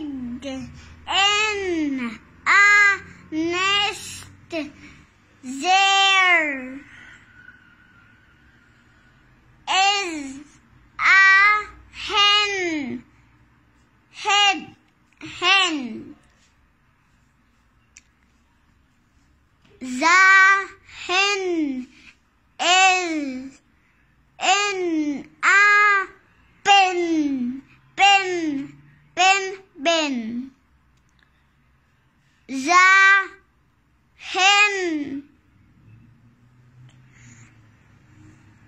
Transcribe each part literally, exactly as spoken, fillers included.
egg in a nest there. The hen is in a pen, pen, pen, pen. The hen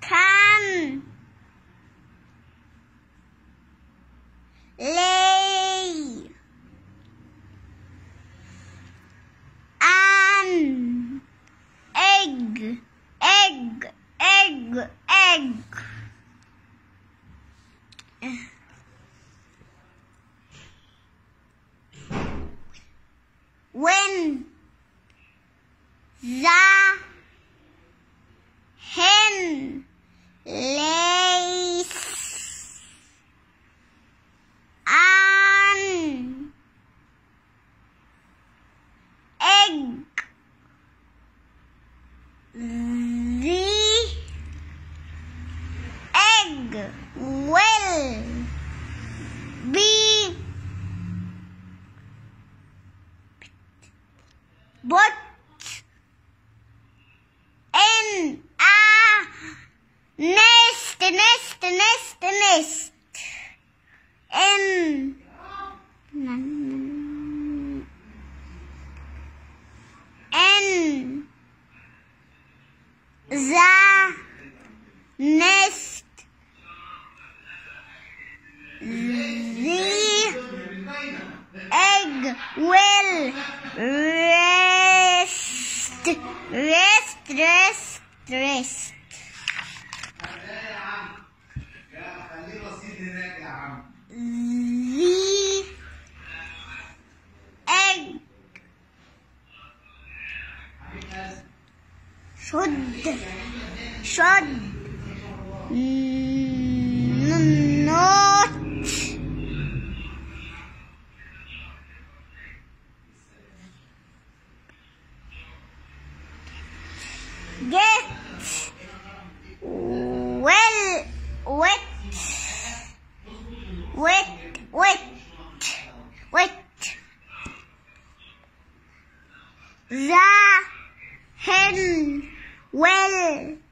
can lay. When the hen lays an egg, the egg will be but in a nest, nest, nest, nest. In in the nest, the egg will rest, rest, rest, rest. The egg should, should not get well wet, wet, wet, wet. The hen will